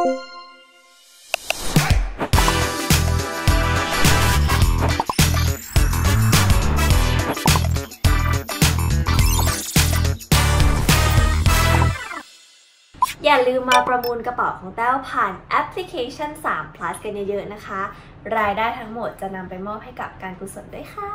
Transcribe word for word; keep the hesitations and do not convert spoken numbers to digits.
อย่าลืมมาประมูลกระเป๋าของแต้วผ่านแอปพลิเคชันซี เอช ทรี พลัส กันเยอะๆนะคะรายได้ทั้งหมดจะนำไปมอบให้กับการกุศลด้วยค่ะ